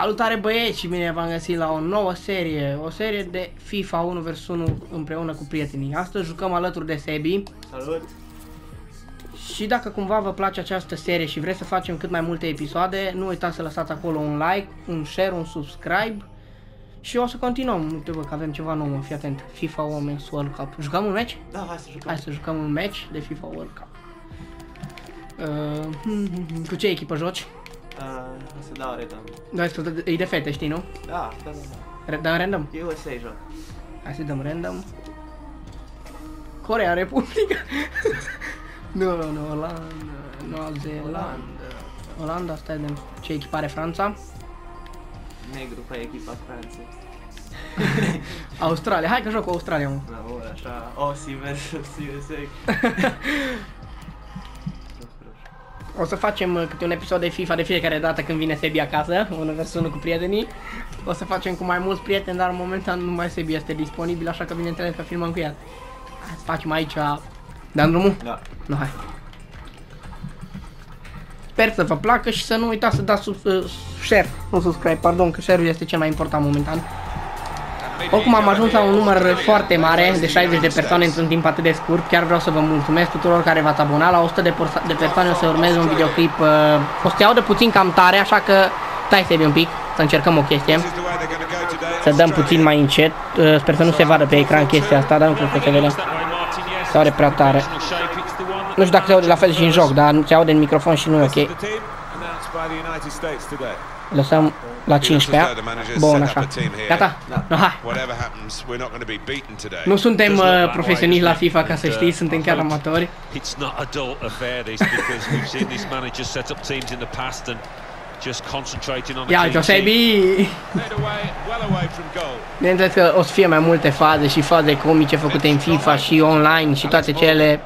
Salutare băieți și bine v-am găsit la o nouă serie, o serie de FIFA 1 vs 1 împreună cu prietenii. Astăzi jucăm alături de Sebi. Salut! Și dacă cumva vă place această serie și vreți să facem cât mai multe episoade, nu uitați să lăsați acolo un like, un share, un subscribe. Și o să continuăm, uite bă, că avem ceva nou, fii atent, FIFA Women's World Cup. Jucăm un match? Da, hai să jucăm. Hai să jucăm un match de FIFA World Cup. Cu ce echipă joci? O să dau random. Da, e de fete, știi, nu? Da, da. Dăm random? USA joc. Hai să dăm random. Corea, Republica. Nu, Olanda, Noua Zeelandă. Olanda, stai de ce echipă are Franța? Negru pe echipa Franței. Australia, hai că joc cu Australia, mă. La ora, așa, Aussie vs USA. O să facem câte un episod de FIFA de fiecare dată când vine Sebi acasă, 1 vs 1 cu prietenii. O să facem cu mai mulți prieteni, dar momentan nu mai Sebi este disponibil, așa că bineînțeles că filmăm cu el. Hai să facem aici, dăm drumul? Da. Nu, hai. Sper să vă placă și să nu uitați să dați share, nu subscribe, pardon, că share-ul este cel mai important momentan. Oricum am ajuns la un număr foarte mare de 60 de persoane într-un timp atât de scurt. Chiar vreau să vă mulțumesc tuturor care v-ați abonat. La 100 de persoane o să urmeze un videoclip. O să te audă puțin cam tare, așa că stai să un pic, să încercăm o chestie. Să dăm puțin mai încet. Sper să nu se vadă pe ecran chestia asta, dar nu cred că se vede. Se aude prea tare. Nu știu dacă se aude la fel și în joc, dar se aude în microfon și nu e ok. Lăsăm la 15-a. Bun, așa. Gata? No, hai. Nu suntem profesioniști la FIFA, ca să știți, suntem chiar amatori. Ia uite-o, Sebi! Bineînțeles că o să fie mai multe faze și faze comice făcute în FIFA și online și toate cele.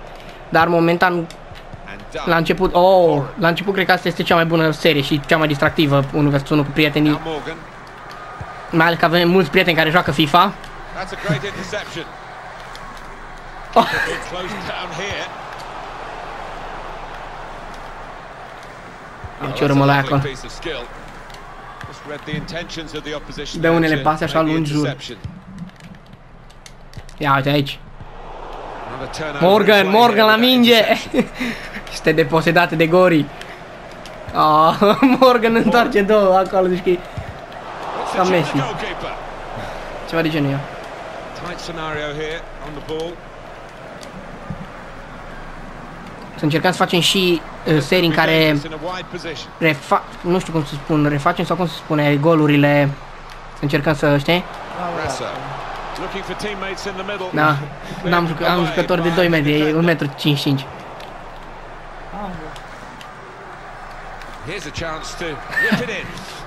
Dar momentan, la început, cred că asta este cea mai bună serie și cea mai distractivă, 1 vs 1 cu prietenii. Mai ales că avem mulți prieteni care joacă FIFA. Ce urmă la aia acolo. Dă unele pase așa lungi, jur. Ia uite aici. Morgan la minge! Este deposedată de Gori. Morgan întoarce două acolo, zici că e ca Messi. Ceva de genul ea. Să încercăm să facem și serii în care nu știu cum să spun, refacem sau cum se spune, golurile. Să încercăm să, știi? Da, am jucători de 2 metri, 1,55 m.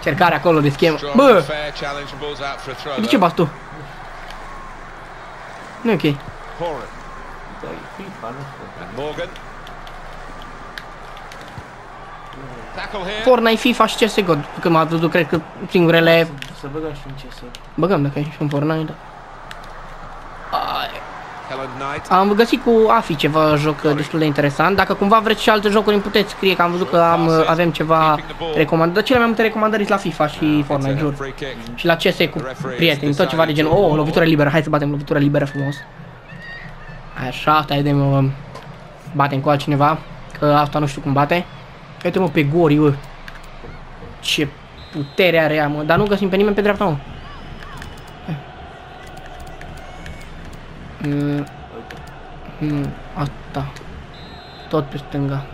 Cercare acolo de schemă. Bă! De ce bați tu? Nu e ok. Fortnite, FIFA și CS:GO, când m-ați văzut, cred că singurele... Să băgăm și un CS:GO. Băgăm dacă e și un Fortnite. Am găsit cu AFI ceva joc destul de interesant. Dacă cumva vreți și alte jocuri îmi puteți scrie, că am văzut că avem ceva recomandări. Dar cele mai multe recomandări sunt la FIFA și Fortnite, jur. Și la CS cu prieteni, tot ceva de gen. O lovitură liberă, hai să batem lovitură liberă frumos. Așa, stai de mă, batem cu altcineva, că asta nu știu cum bate. Uite-mă pe Gori, bă. Ce putere are ea, mă. Dar nu găsim pe nimeni pe dreapta, mă. Asta. Tot pe stânga.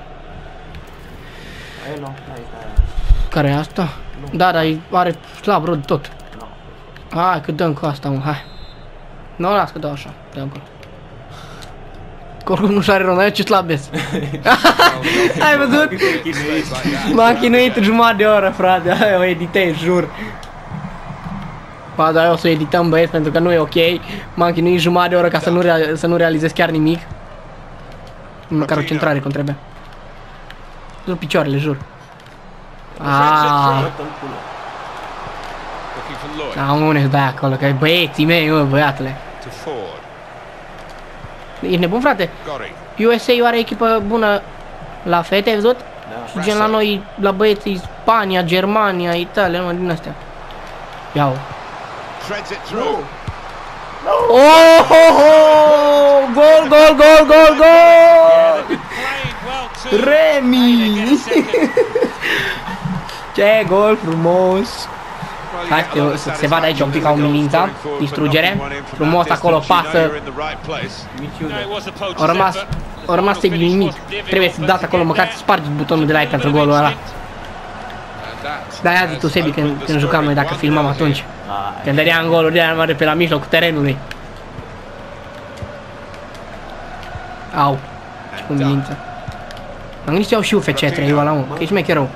Care e asta? Da, dar are slab rod tot. Hai că dăm cu asta, mă, hai. Nu, las că dau așa, dăm cu. Că oricum nu-și are Ronaldo, ce slabesc. Ai văzut? M-am chinuit jumătate de oră, frate, hai o editez, jur. Ba, dar o să o edităm, băieți, pentru că nu e ok. M-am chinuit jumătate de oră ca să nu realizez chiar nimic. Măcar o centrare, cum trebuie. Jur picioarele, jur. Aaaa. Da, mă, unde-ți dai acolo, că băieții mei, mă, băiatule. Ești nebun, frate? USA are echipă bună la fete, ai văzut? Da. Gen la noi, la băieții, Spania, Germania, Italia, numai din astea. Iau. Oh, ho, ho! Gol, gol, gol, gol, gol! Remi! Ce gol frumos! Hai să se vadă aici un pic ca umilința, distrugere, frumos acolo, pasă. Au rămas Sebi nimic, trebuie să dați acolo, măcar să spargeți butonul de like pentru golul ăla. Da, ia zi tu, Sebi, când jucam noi, dacă filmam atunci. Când dădeam goluri de-aia mare pe la mijlocul terenului. Au, ce umilință. Am gândit să iau și UFC3, eu ăla, mă, că e șmecher rău.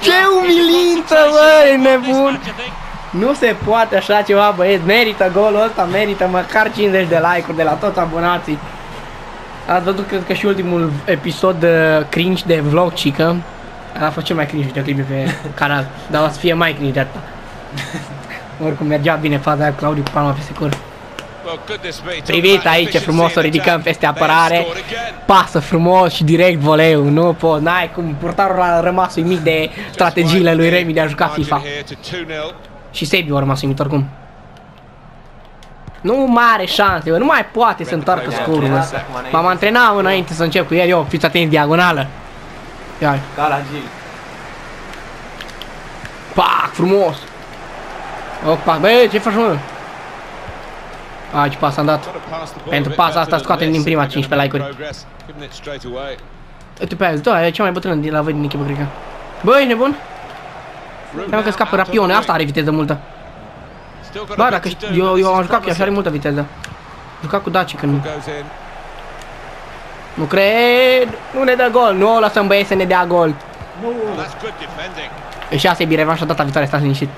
Ce umilință, băi, nebun! Nu se poate așa ceva, băieți, merită golul ăsta, merită măcar 50 de like-uri de la toți abonații. Ați văzut, cred că și ultimul episod cringe de vlog, cică. A fost cel mai cringe de clip pe canal, dar o să fie mai cringe de atâta. Oricum mergea bine faza aia, Claudiu cu palma peste cur. Priviți aici frumos, o ridicăm peste apărare. Pasă frumos și direct voleu. Nu pot, n-ai cum, portarul a rămas uimit de strategiile lui Remi de a juca FIFA. Și Sebi a rămas uimit oricum. Nu mare șanse, nu mai poate să întoarcă scorul. M-am antrenat înainte să încep cu el, eu, fiți atenți, diagonală. Ia-i. Pac, frumos. Opa, băi, ce faci, mă? A, ce pas am dat. Pentru pasa asta scoatem din prima 15 like-uri. Uite pe aia, da, e cea mai bătrână din la voi din echipă, cred că. Bă, ești nebun? Vreau că scapă rapione, asta are viteză multă. Bă, dacă eu am jucat cu ea și are multă viteză. Jucat cu Daci când... Nu cred, nu ne dă gol, nu o lăsăm băieți să ne dea gol. E 6-bi, revanșa data viitoare, stați liniștit.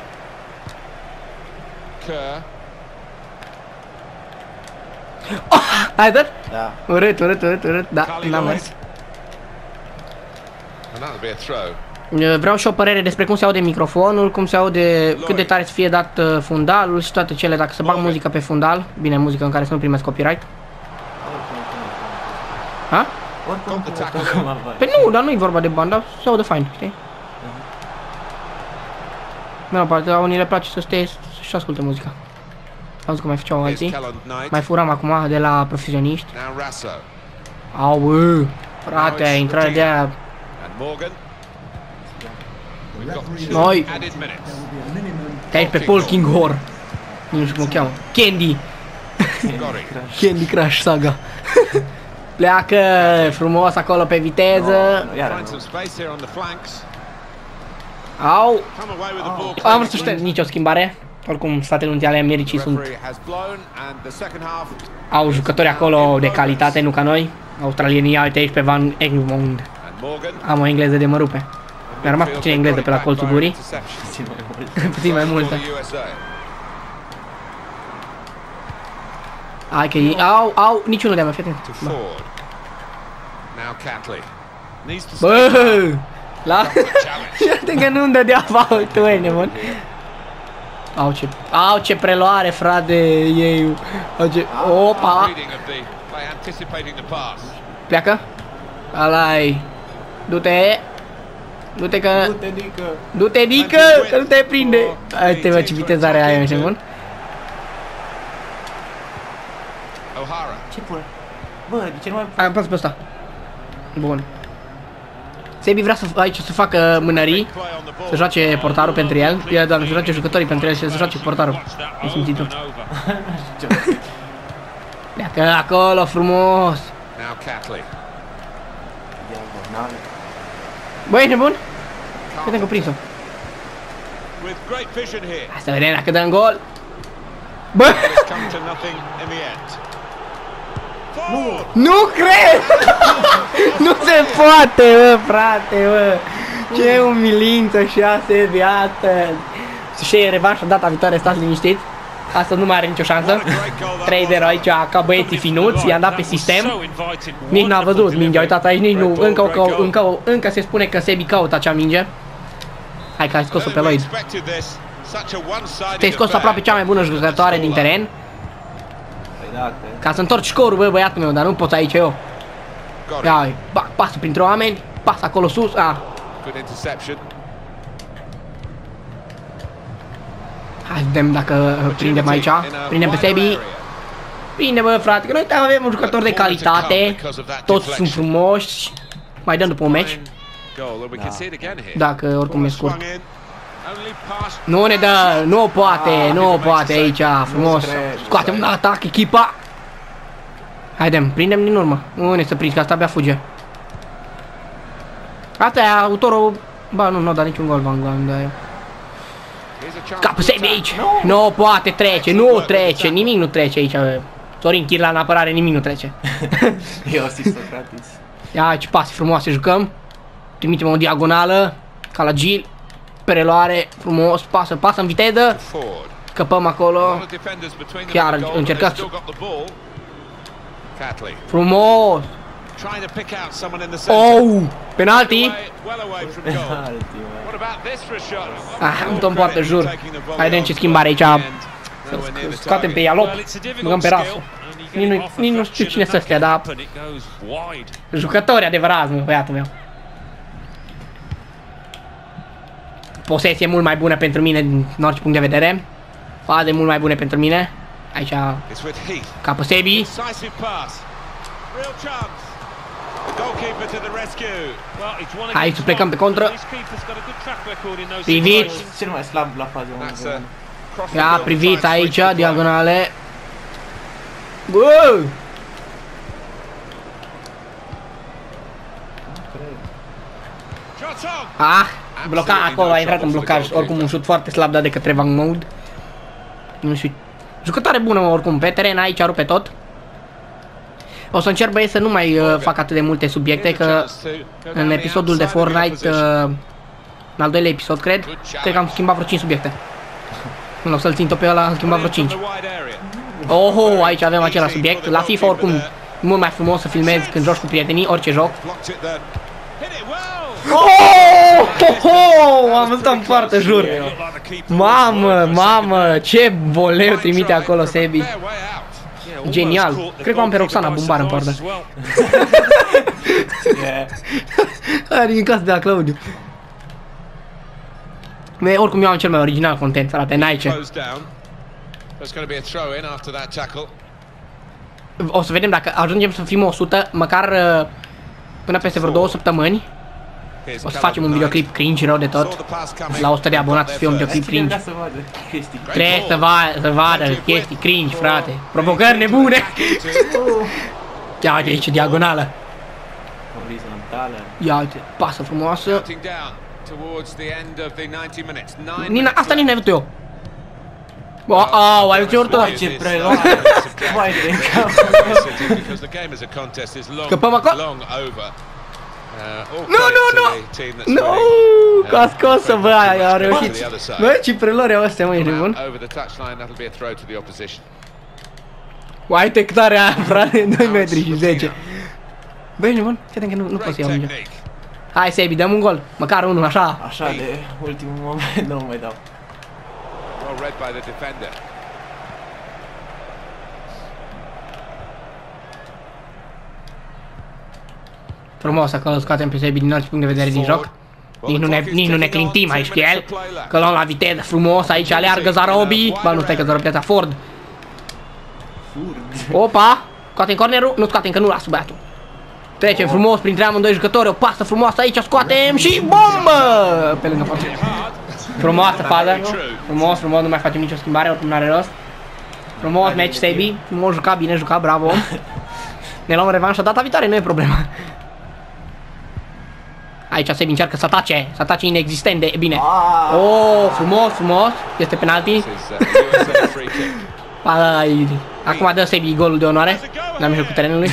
Ai dat? Da. Urât, da, n-am mers. Vreau și o părere despre cum se aude microfonul, cum se aude, cât de tare să fie dat fundalul și toate cele, dacă se bag muzică pe fundal. Bine, muzică în care să nu primesc copyright. Ha? Păi nu, dar nu e vorba de bani, dar se aude fain, știi? Da, poate la unii le place să stea și asculte muzica. Am zis că mai făceau alții. Mai furam acum de la profesioniști. Au, frate, intrarea de aia. Noi. Te-ai pe Polking Horror. Nu știu cum o cheamă. Candy. Candy Crush Saga. Pleacă frumos acolo pe viteză. Au. Am vrut să șterg nicio schimbare. Oricum, Statele Unite ale Americii sunt... Au jucători acolo de calitate, nu ca noi. Australienii, uite aici pe Van Egmond. Am o engleză de mărupe. Mi-a rămas puțin engleză pe la colțul gurii. Puțin mai multă. Hai că ei... Au, niciunul de-a mea, fii atent. Bă! Iată că nu-mi dădea faul, tu e nebun. Au ce preluare, frate, ei. Opa. Pleacă? Alai. Du-te că... Du-te, Dică, că nu te prinde. Uite, mă, ce vitezare ai, mă, ce bun. Ce pune? Bă, de ce nu mai... Am pas pe ăsta. Bun. Sebi vrea aici să facă mânării, să joace portarul pentru el, doamne, să joace jucătorii pentru el și să joace portarul. Ai simțit tot. Pleacă acolo, frumos! Băi, ești nebun? Cât am cuprins-o? Hai să vedem dacă dă în gol! Bă! Nu cred! Nu se poate, bă, frate, bă! Ce umilință și asediată! Și revanșa data viitoare, stați liniștiți! Asta nu mai are nicio șansă. 3-0 aici, ca băieții finuți, i-am dat pe sistem. Nici n-a văzut mingea, uitați aici, nici nu, încă se spune că Sebi caută acea minge. Hai că ai scos-o pe Lloyd. Te-ai scos aproape cea mai bună jucătoare din teren. Ca să întorci scorul, bă, băiatul meu, dar nu pot aici eu. Ia, bac pasul printre oameni, pas acolo sus, a. Hai, vedem dacă prindem aici. Prindem pe Sebi. Prinde, bă, frate, că noi avem un jucător de calitate. Toți sunt frumoși. Mai dăm după un meci. Dacă oricum e scurt. Nu ne dă, nu o poate, nu o poate aici, frumos. Scoatem un atac, echipa. Haidem, prindem din urmă. Nu ne să prins, că asta abia fuge. Asta e autorul. Ba, nu da niciun gol, v-am dat eu. Capul Sebi aici. Nu poate trece, nu trece, nimic nu trece aici. Sorin Chirla în apărare, nimic nu trece. Eu asist-o gratis. Ia, ce pase frumoase jucăm. Trimitem o diagonală, ca la Gil. Preluare, frumos, pasă, pasă în viteză. Căpăm acolo. Chiar încercați. Frumos. Oh, penalti. Ah, nu te-am poartă, jur. Haidem ce schimbare aici. Scoatem pe Ialop, băgăm pe Rafu. Nici nu știu cine să-stea, dar jucători adevărați, mă, băiatul meu. Posesie mult mai bună pentru mine din orice punct de vedere. Faze mult mai bune pentru mine. Aici capă Sebi. Hai să plecăm pe contră. Priviți. Cel mai slab la fază. Ia priviți aici, diagonale. Uuuu. Ah, blocat acolo, a intrat în blocaj. Oricum un șut foarte slab dat de către Van Mode. Nu știu. Jucătoare bună oricum, pe teren aici rupe tot. O să încerc, băieți, să nu mai fac atât de multe subiecte, că în episodul de Fortnite, în al doilea episod, cred că am schimbat vreo 5 subiecte. În loc să-l țin tot pe ăla, am schimbat vreo 5. Oho, aici avem același subiect. La FIFA oricum mult mai frumos să filmezi când joci cu prietenii, orice joc. Oh, oh, am văzut-o în poartă, jur. Mamă, mamă, ce voleu trimite acolo Sebi. Genial. Cred că am pe Roxana Bumbar în poartă. A ridicat de la Claudiu. Oricum eu am cel mai original content, frate, n-ai ce. O să vedem dacă ajungem să fim 100, măcar până peste vreo 2 săptămâni. O să facem un videoclip cringe rău de tot. La 100 de abonați să fie un videoclip cringe. Trebuie să vadă chestii cringe, frate. Provocări nebune. Ia uite aici, diagonală. Ia uite, pasă frumoasă. Nina, asta nici n-ai văzut eu. Au, ai văzut eu. Ce preluare. Scăpăm acolo. Nu, că a scos-o, bă, a reușit. Bă, ce preluare au astea, mă, e nebun. Uite cât are aia, frate, 2,10 m. Bă, e nebun, fie că nu pot să iau mingea. Hai, Sebi, dăm un gol, măcar unul, așa. Așa, de ultimul moment, nu mai dau. Frumos acolo, scoatem pe Sebi din orice punct de vedere din joc. Nici nu ne clintim aici cu el. Că luăm la viteză, frumos, aici aleargă Zarobi. Ba, nu stai că Zarobi piața Ford. Opa, scoatem cornerul, nu scoatem că nu lasă băiatul. Trecem frumos printre amândoi jucători, o pasă frumoasă aici, scoatem și bombă! Pe lângă față. Frumoasă fază, frumos, frumos, nu mai facem nicio schimbare, oricum n-are rost. Frumos match, Sebi, frumos jucat, bine jucat, bravo. Ne luăm revanșa data viitoare, nu e problema. Aici Sebi încearcă să atace, să atace inexistent de bine. Oh, frumos, frumos, este penalti. Acum dă Sebi golul de onoare la mijlocul terenului.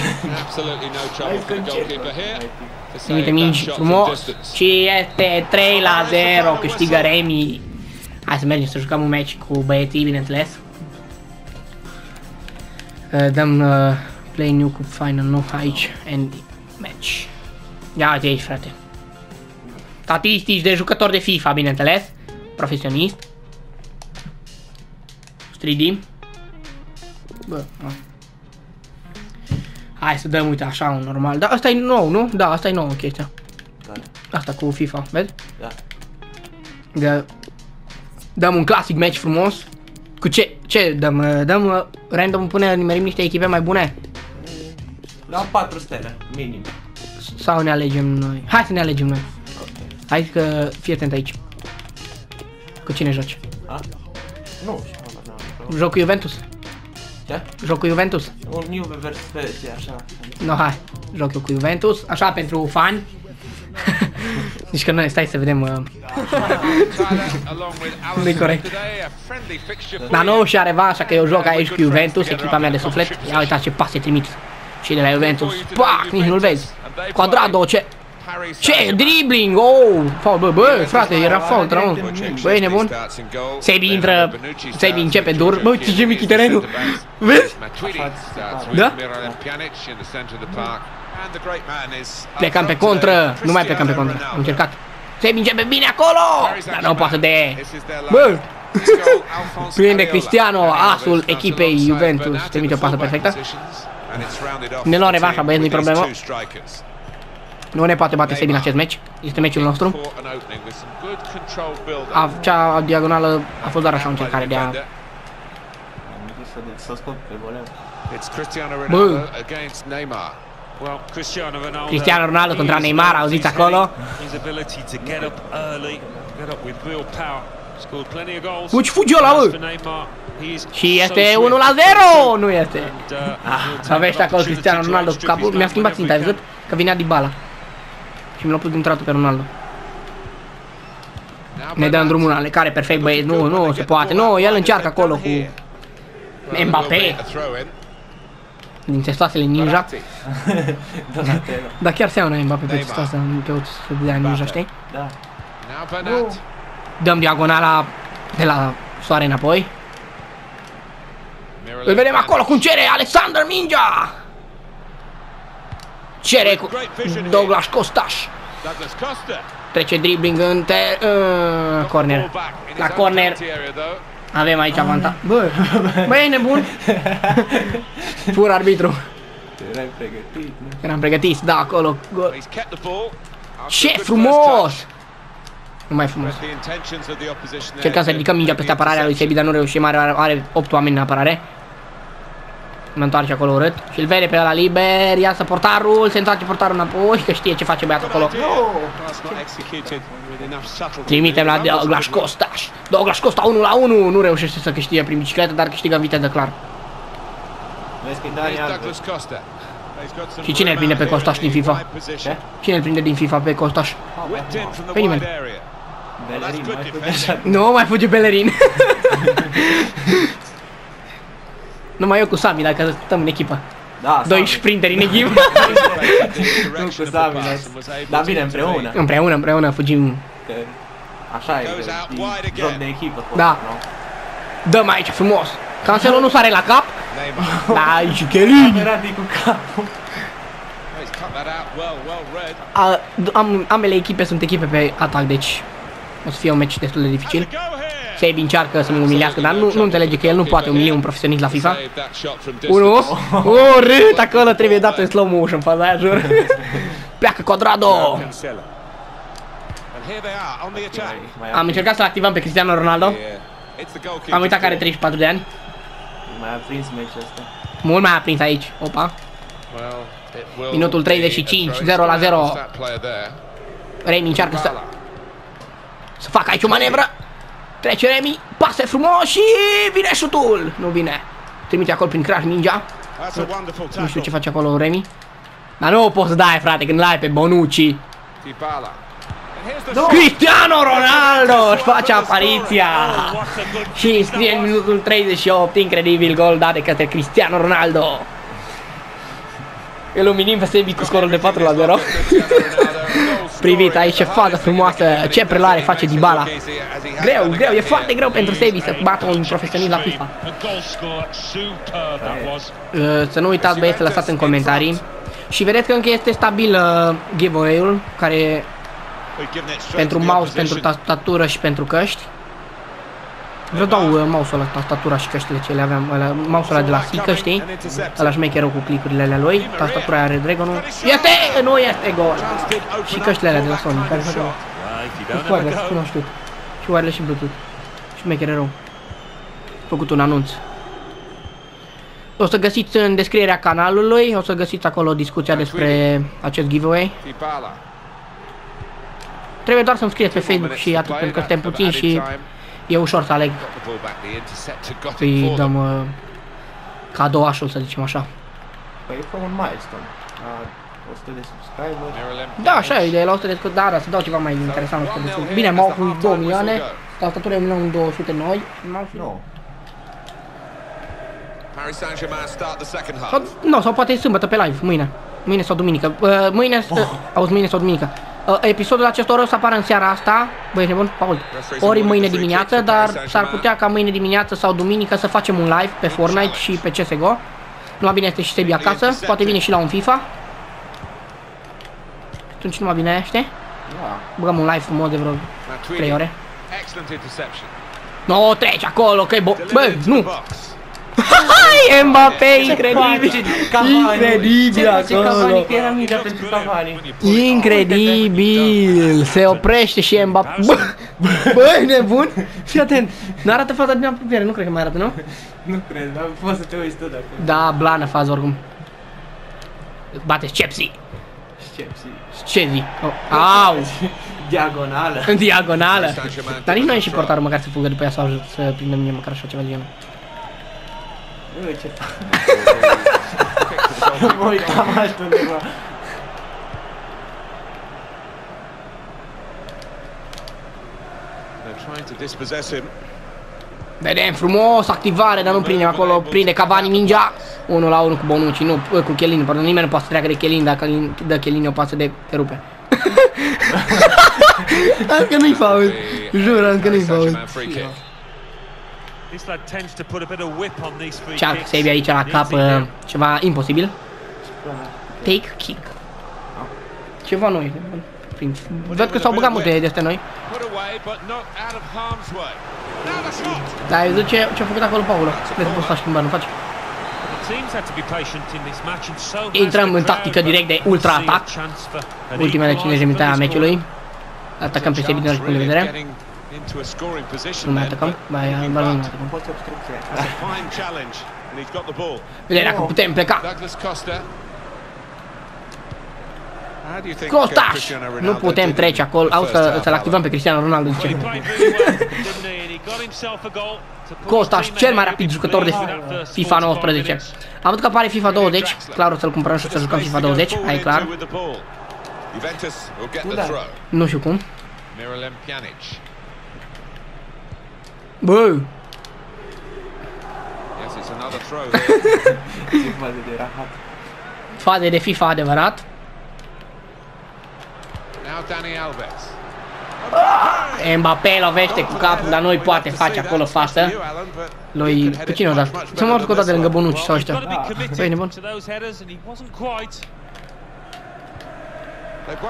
Trimite mingi frumos și este 3-0, câștigă Remi. Hai să mergem să jucăm un meci cu băieții, bineînțeles. Dăm play new cup final, nu aici, end match. Ia uite aici, frate. Statistici de jucători de FIFA, bineînțeles. Profesionist. 3D. Bă, hai să dăm, uite, așa, un normal. Da, asta e nou, nu? Da, asta e nouă chestia. Asta cu FIFA, vezi? Da. Da. Dăm un classic match frumos. Cu ce? Ce dăm? Dăm random, pune, nimerim niște echipe mai bune? La 4 stele, minim. Sau ne alegem noi? Hai să ne alegem noi. Hai că fii atent aici. Cu cine joci? A? Nu. Joc cu Juventus. Ce? Joc cu Juventus. Un Juve vs Spezia, așa. No, hai. Joc eu cu Juventus, așa, pentru fani. Nici că noi, stai să vedem. Nu-i corect. Dar nou și are va, așa că eu joc aici cu Juventus, echipa mea de suflet. Ia uitați ce pase trimit. Și de la Juventus. Pac, nici nu-l vezi. Quadrado, ce? Ce? Dribbling! Oh! Fault, bă, bă, frate, era fault, rău. Bă, e nebun. Sebi intră, Sebi începe dur. Bă, uite ce mic e terenul. Vezi? Da? Plecăm pe contră. Nu mai plecăm pe contră. Am încercat. Sebi începe bine acolo! Dar nu poate de... Bă! Prinde Cristiano, asul echipei Juventus. Trimite o pasă perfectă. Ne luăm revanșa, băieți, nu-i problemă. Nu ne poate bate Sebi în acest meci. Este meciul nostru. Acea diagonală a fost doar așa o încercare de a... Bă! Cristiano Ronaldo contra Neymar, auziți acolo? Uci fugi ăla, bă! Și este 1-0! Nu este! Să avești acolo Cristiano Ronaldo cu capul. Mi-a schimbat ținta, ai văzut? Că vinea Dybala. Și mi l-a pus din tratul pe Ronaldo. Ne dăm drumul la care perfect, băieți. Nu, nu se poate. Nu, el încearcă acolo cu Mbappé. Din testoasele ninja. Dar chiar seamănă Mbappé pe testoasele, pe o de ninja, știi? Dăm diagonala de la soare înapoi. Îl vedem acolo cum cere Alexander Mingea. Cere cu Douglas Costa. Trece dribbling în corner. La corner avem aici avantaj. Bă, bă, e nebun. Pur arbitru. Eram pregătit. Eram pregătit, da, acolo. Ce frumos! Nu mai frumos. Cercăm să ridicăm mingea peste apărarea lui Sebi, dar nu reușim, are 8 oameni în apărare. Mă întoarce acolo urât și îl vede pe ăla liber, iasă portarul, se întoarce portarul înapoi, că știe ce face băiatul acolo. Trimitem la Douglas Costa. Douglas Costa 1-1, nu reușește să câștige prin bicicletă, dar câștigă în viteză clar. Și cine îl prinde pe Costaș din FIFA? Cine îl prinde din FIFA pe Costaș? Pe nimeni. Nu, mai fuge Belerin. Numai eu cu Sami, dacă stăm în echipă. Da, doi sprinteri în echipă. Nu cu Sami, dar bine, împreună. Împreună, împreună fugim. Așa e, joc de echipă. Da. Dăm aici frumos. Cancelo nu sare la cap. Da, e Chiellini. Ambele echipe sunt echipe pe atac, deci o să fie un match destul de dificil. Sebi încearcă să mă umilească, dar nu înțelege că el nu poate umili un profesionist la FIFA. Unu, urât, acolo trebuie dat în slow motion, faza aia, jur. Pleacă Quadrado! Am încercat să-l activăm pe Cristiano Ronaldo. Am uitat că are 34 de ani. Mai a prins meciul ăsta. Mult mai a prins aici, opa. Minutul 35, 0-0. Remi încearcă să facă aici o manevră. Trece Remi, pase frumos și vine șutul. Nu vine. Trimite acolo prin crash mingea. Nu știu ce face acolo Remi. Dar nu poți să dai, frate, când l-ai pe Bonucci. Cristiano Ronaldo își face apariția și înscrie în minutul 38. Incredibil gol dat de către Cristiano Ronaldo. Îl umilim pe Sebi cu scorul de 4-0. Privit aici, ce fază frumoasă, ce prelare face Dybala. Greu, greu, e foarte greu pentru Sebi să bată un profesionist la FIFA. Să nu uitați, băieți, să lăsați în comentarii. Și vedeți că încă este stabil giveaway-ul, care Pentru mouse, pentru tastatură și pentru căști. Vreau dau mouse-ul ăla, tastatura și căștile ce le aveam, mouse-ul ăla de la Sica, știi? Ăla șmecherul cu clicurile alea lui, tastatura are Dragon-ul. Iată! Nu este gol! Și căștile alea de la Sony, care fac gol. Cu coarele, nu știu. Și oarele și Bluetooth. Șmechere rău. Făcut un anunț. O să găsiți în descrierea canalului, o să găsiți acolo discuția despre acest giveaway. Trebuie doar să-mi scrieți pe Facebook și atât, pentru că suntem puțini și e ușor să aleg. Îi dăm cadouașul, să zicem așa. Păi e ca un milestone. 100 de subscriberi. Da, așa e, de la 100 de subscriberi, dar să dau ceva mai interesant. Bine, m-au cu 2 milioane, tastatura e 1.200.000 noi. Sau, nu, sau poate e sâmbătă pe live, mâine. Mâine sau duminică. Mâine, auzi, mâine sau duminică. Episodul acesta o să apară în seara asta, băieți nebuni, Paul, ori mâine dimineață, dar s-ar putea ca mâine dimineață sau duminică să facem un live pe Fortnite și pe CS:GO. Numai bine este și Sebi acasă, poate vine și la un FIFA. Atunci numai bine, știi? Băgăm un live frumos de vreo 3 ore. Nu, treci acolo, că-i bo... Bă, nu! Hai, Mbappé, incredibil! Incredibil acolo! Incredibil! Se oprește și Mbappé... Băi, nebun? Fii atent! Nu arată faza din apropiere, nu cred că mai arată, nu? Nu cred, dar poți să te uiți tot acolo. Da, blană faza oricum. Bate Scepsi! Scepsi! Au! Diagonală! Diagonală! Dar nici nu a ieșit portarul măcar să fugă după ea sau să prindem mie măcar așa ceva de genul. Ce fac? Mă uitam altundeva. Vedem frumos, activare, dar nu prindem acolo, prinde Cavani mingea. 1-1 cu Bonucci, nu, cu Chiellini, pardon, nimeni nu poate să treacă de Chiellini, dacă dă Chiellini o pasă de te rupe. Încă nu-i faul, jur, încă nu-i faul. Cearcă Sebi aici la cap ceva imposibil. Take kick. Ceva noi. Văd că s-au băgat multe de astea noi. Dar ai văzut ce-a făcut acolo Paolo. Vezi că poți să faci schimbări, nu faci? Intrăm în tactică direct de ultra-atac. Ultimele 50 de minute a meciului. Atacăm pe Sebi din orice punct de vedere. Nu mai atacăm? Mai atacăm. Vedem dacă putem pleca. Costaș! Nu putem trece acolo. Au să-l activăm pe Cristiano Ronaldo. Costaș, cel mai rapid jucător de FIFA 19. Am văzut că apare FIFA 20. Clar o să-l cumpărăm și o să jucăm FIFA 20. Aia e clar. Nu știu cum. Miralem Pjanic. Bă! Faze de FIFA adevărat. Mbappé lovește cu capul, dar nu-i poate face acolo față. Lui... pe cine o dat? Să mă urc o dată lângă Bonucci sau ăștia. Băi, nebun.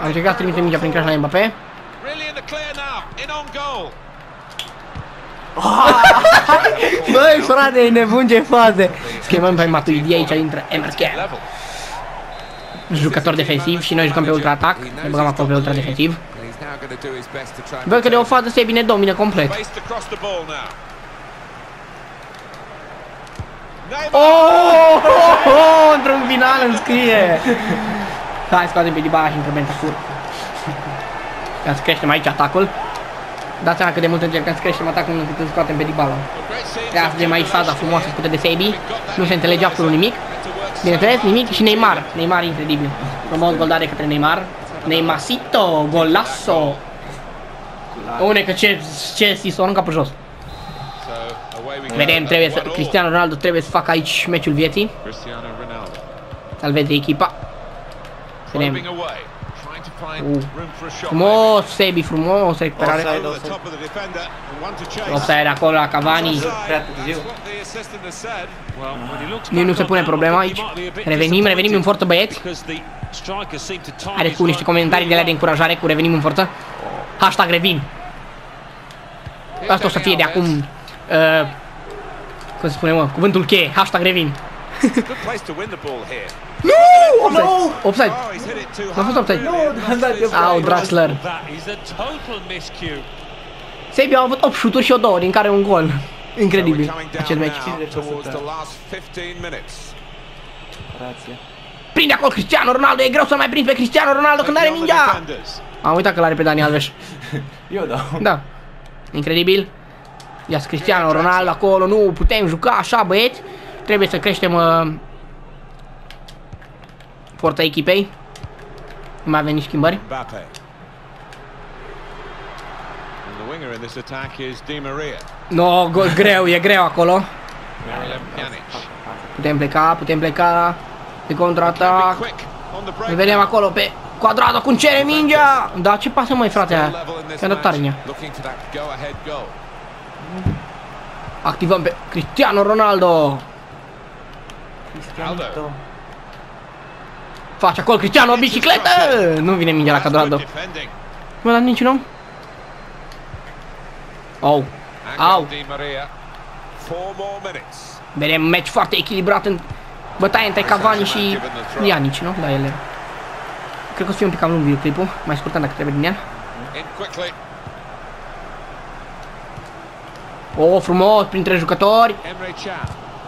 Am încercat să trimite mingea prin crash la Mbappé. Băi, frate, e nebun, ce faze. Schimbăm pe Matuidi, aici intră Emerke. Jucător defensiv și noi jucăm pe ultra-atac. Ne băgăm acolo pe ultra-defensiv. Văd că de o fază se bine domine complet. Oh, într-un final îmi scrie. Hai, scoatem pe Dybala și intrăm pe Bentacur. Ca să creștem aici atacul. Dați seama cât de mult încercăm să creștem atacul încât îl scoatem pe Dybala. Ia vedem aici faza frumoasă scută de Sebi. Nu se înțelege absolut nimic. Bineînțeles, nimic și Neymar. Neymar incredibil. Frumos gol dat de către Neymar. Neymasito, golasso. Une că ce s-o arunca pe jos. Vedem, trebuie să... Cristiano Ronaldo trebuie să facă aici meciul vieții. Salveze echipa. Vedem. Frumos, Sebi, frumos, recuperare. Offside acolo la Cavani. Nu se pune problema aici. Revenim în forță, băieți. Haideți cu niște comentarii de alea de încurajare cu revenim în forță. Hashtag revin. Asta o să fie de acum, cum se spune, mă, cuvântul cheie. Hashtag revin. Nu! Offside! Offside! N-a fost offside. Au, Draxler. Sebi au avut 8 șuturi și o 2, din care un gol. Incredibil acest meci. Prinde acolo Cristiano Ronaldo, e greu să mai prinzi pe Cristiano Ronaldo când are mingea. Am uitat că l-are pe Dani Alves. Eu da. Da. Incredibil. Ia Cristiano Ronaldo acolo, nu putem juca așa, băieți. Trebuie să creștem forța echipei. Nu mai avem nici schimbări. No, gol greu, e greu acolo. Putem pleca, putem pleca pe contraatac. Ne vedem acolo pe Quadrado cum cere mingea. Dar ce pasă, mai frate, aia? Că tare. Activăm pe Cristiano Ronaldo. Face acolo Cristiano o bicicletă. Nu vine mingea la Quadrado. Nu a dat niciun om. Au, au. Vedem un meci foarte echilibrat în bătaie între Cavani și Pjanic, nu? Da, ele. Cred că o să fie un pic cam lung videoclipul, mai scurtant dacă trebuie din el. Oh, frumos, printre jucători.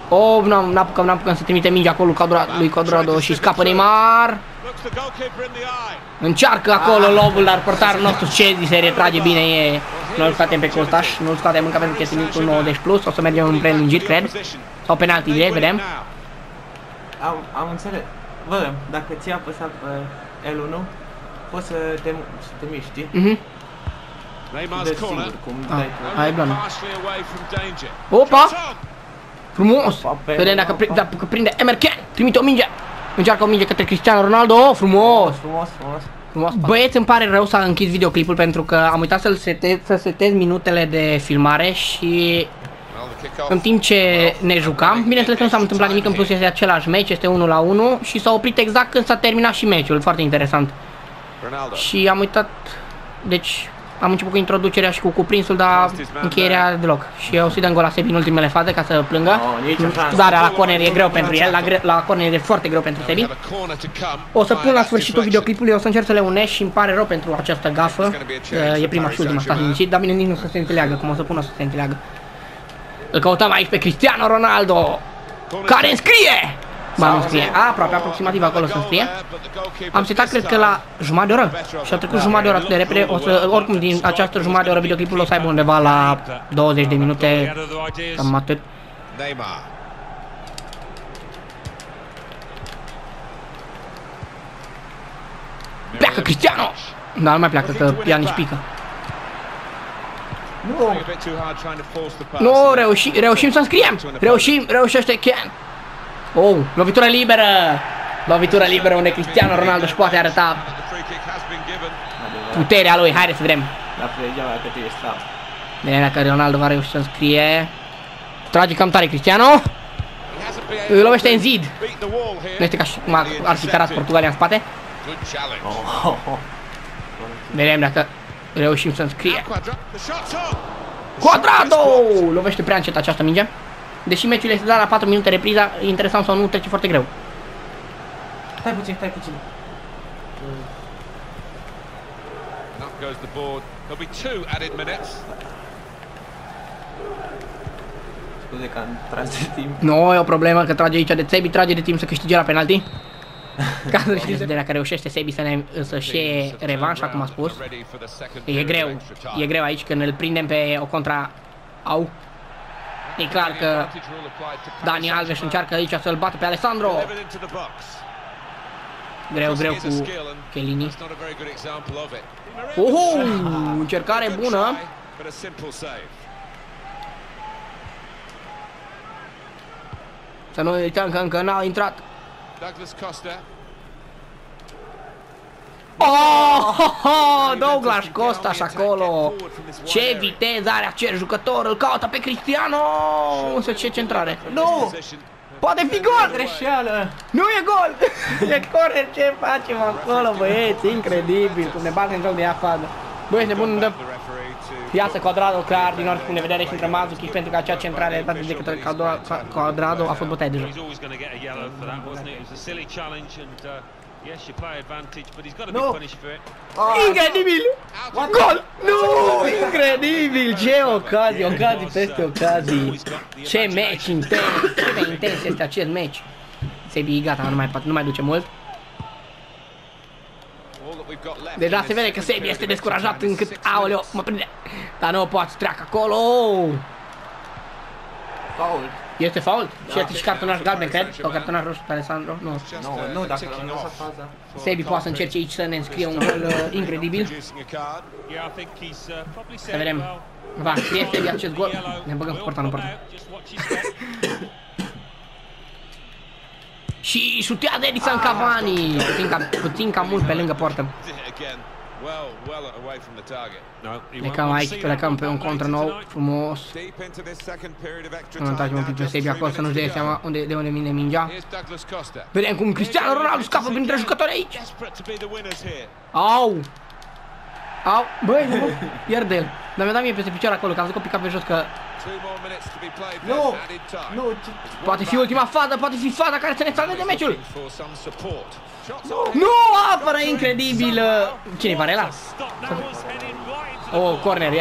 Oh, n-apucăm să trimite mingea acolo lui Quadrado și scapă Neymar. Încearcă acolo lobul, dar portarul nostru Sebi se retrage bine. E. Noi scoatem pe Costaș, nu-l scoatem încă pentru că este minutul 90 plus, o să mergem în prelungit, cred. Sau penalti direct, vedem. Am înțeles. Vă, dacă ți-a apăsat pe L1, poți să te miști. Ai blană. Opa! Frumos! Vedem dacă prinde Emerken, trimite o minge. Încearcă o minge către Cristiano Ronaldo, frumos! Băieți, îmi pare rău, s-a închis videoclipul pentru că am uitat să setez minutele de filmare și în timp ce ne jucam, bineînțeles, nu s-a întâmplat nimic, în plus este același meci, este 1-1 și s-a oprit exact când s-a terminat și meciul, foarte interesant. Și am uitat, deci am început cu introducerea și cu cuprinsul, dar încheierea deloc. Și eu o să-i dăm gol la Sebi în ultimele faze ca să plângă. Darea la corner e greu pentru el, la corner e foarte greu pentru Sebi. O să pun la sfârșitul videoclipului, o să încerc să le unesc și îmi pare rău pentru această gafă. E prima și ultima, stați liniștit, dar bine, nici nu o să se înțeleagă, cum o să pun, o să se înțeleagă. Îl căutăm aici pe Cristiano Ronaldo, care înscrie! Ba, nu scrie, aproape, aproximativ acolo să scrie. Am setat, cred că la jumătate de oră și a trecut jumătate de oră de repede. O să, oricum, din această jumătate de oră videoclipul o să aibă undeva la 20 de minute, cam atât. Pleacă Cristiano! Dar nu mai pleacă, că Pjanic pică. Nu, reușim să scriem! Reușește Ken! Oh, lovitură liberă! Lovitură liberă unde Cristiano Ronaldo își poate arăta puterea lui. Haide să vedem. Vedem dacă Ronaldo va reuși să înscrie. Trage cam tare Cristiano. Îl lovește în zid. Nu este ca și cum ar fi carat Portugalia în spate. Vedem dacă reușim să înscrie. Quadrado! Lovește prea încet această minge. Deși meciul este dat la 4 minute repriza, interesant sau nu, trece foarte greu. Stai puțin. Scuze că am tras de timp. Nu, e o problemă că trage aici de Sebi, trage de timp să câștige la penalti. Ca să știți de dacă reușește Sebi să-și iei revanșa, cum a spus. E greu aici când îl prindem pe o contra. Au. E clar că Dani Alves încearcă aici să-l bată pe Alessandro. Greu cu Chiellini. Uhu! Încercare bună. Să nu uităm că încă n-a intrat. Douglas Costa. Oh, Douglas Costa și acolo. Ce viteză are acel jucător, îl caută pe Cristiano. Însă ce centrare. Nu! Poate fi gol! Greșeală! Nu e gol! E corner, ce facem acolo, băieți, incredibil, cum ne batem în joc de afară. Băi, nebun, dă piață Quadrado, clar, din ori spune vedere și intră Mazzucchi pentru că acea centrare e dată de către Quadrado a fost bătaie de joc. Nu! Incredibil! Gol! Nu! Incredibil! Ce ocazii, ocazii peste ocazii! Ce meci intens! Cât de intens este acest meci! Sebi, gata, nu mai duce mult. Deja se vede că Sebi este descurajat încât, aoleo, mă prinde! Dar nu poate treacă acolo! Faul! Este fault? Și este și cartonaș galben, cred? Sau cartonaș roșu pe Alessandro? Nu. Nu, dacă l-am lăsat faza. Sebi poate să încerce aici să ne înscrie un gol incredibil. Să vedem. Va scrie Sebi acest gol. Ne băgăm cu porta, nu porta. Și șutează Edinson Cavani. Puțin cam mult pe lângă portă. Plecăm aici, plecăm pe un contra nou, frumos. Să ne un pic pe Sebi acolo, să nu-și dea seama de unde vine mingea. Vedem cum Cristiano Ronaldo scapă printre jucători aici. Au! Au! Băi, nu, pierde el. Dar mi-a dat mie peste picioare acolo, că am zis că o pica pe jos, că... Nu! Nu! Poate fi ultima fază, poate fi faza care să ne salveze meciul! Nu! Apără incredibilă! Cine-i Varela? O, corner,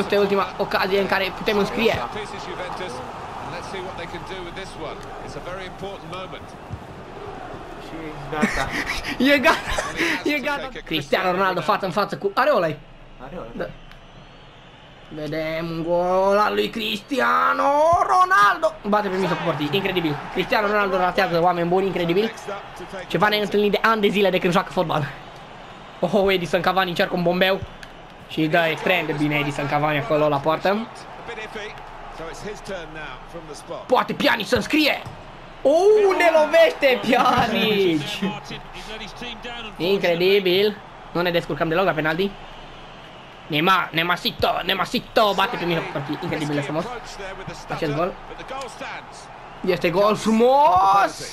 este ultima ocazie în care putem înscrie. E gata! E gata! Cristiano Ronaldo față în față cu Areola. Da. Vedem un gol al lui Cristiano Ronaldo. Bate pe mișto cu portii, incredibil. Cristiano Ronaldo ratează, oameni buni, incredibil. Ceva neîntâlnit de ani de zile de când joacă fotbal. Oh, Edinson Cavani încearcă un bombeu. Și dă extrem de bine Edinson Cavani acolo la poartă. Poate Pjanic să înscrie. Uuu, ne lovește Pjanic. Incredibil. Nu ne descurcăm deloc la penalti. Nemasito, bate pe mijlocul porții, incredibil de frumos. Acest gol. Este gol frumos!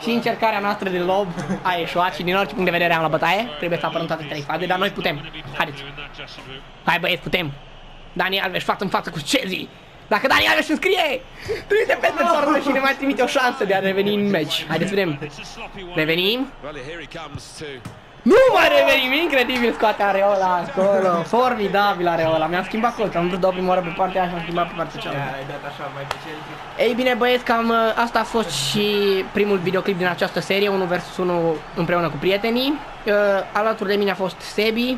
Și încercarea noastră de lob a ieșuat și din orice punct de vedere am la bătaie. Trebuie să apărăm toate trei faze, dar noi putem. Haideți! Hai băieți, putem! Dani Alves față în față cu Chezi! Dacă Dani Alves înscrie, trimite peste portă și ne mai trimite o șansă de a reveni în meci. Haideți, vedem! Revenim! Nu mai revenim, incredibil scoate Areola acolo, formidabil Areola, mi-am schimbat colțul, am vrut de o primă oră pe partea aia și am schimbat pe partea cealaltă. Ei bine băieți, cam asta a fost și primul videoclip din această serie, 1 vs 1 împreună cu prietenii. Alături de mine a fost Sebi.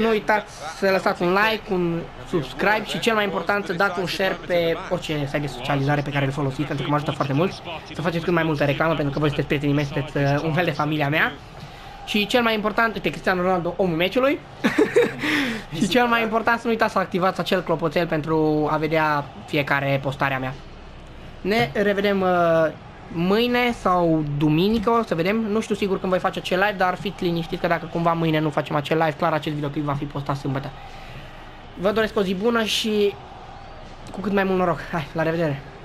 Nu uitați să lăsați un like, un subscribe și cel mai important să dați un share pe orice site de socializare pe care îl folosiți, pentru că mă ajută foarte mult să faceți cât mai multă reclamă, pentru că voi sunteți prietenii mei, sunteți un fel de familia mea. Și cel mai important este Cristiano Ronaldo, omul meciului. Și cel mai important să nu uitați să activați acel clopoțel pentru a vedea fiecare postarea mea. Ne revedem mâine sau duminică, o să vedem. Nu știu sigur când voi face acel live, dar fiți liniștiți că dacă cumva mâine nu facem acel live, clar acest videoclip va fi postat sâmbătă. Vă doresc o zi bună și cu cât mai mult noroc. Hai, la revedere!